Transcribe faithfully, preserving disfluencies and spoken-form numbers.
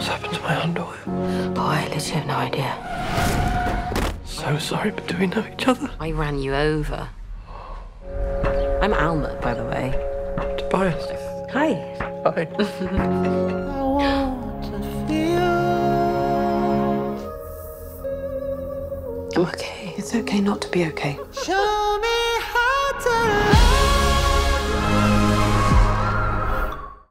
What's happened to my underwear? Oh, I literally have no idea. So sorry, but do we know each other? I ran you over. I'm Almut, by the way. Tobias. Hi. Hi. I want to feel. I'm okay. It's okay not to be okay. Show me how to.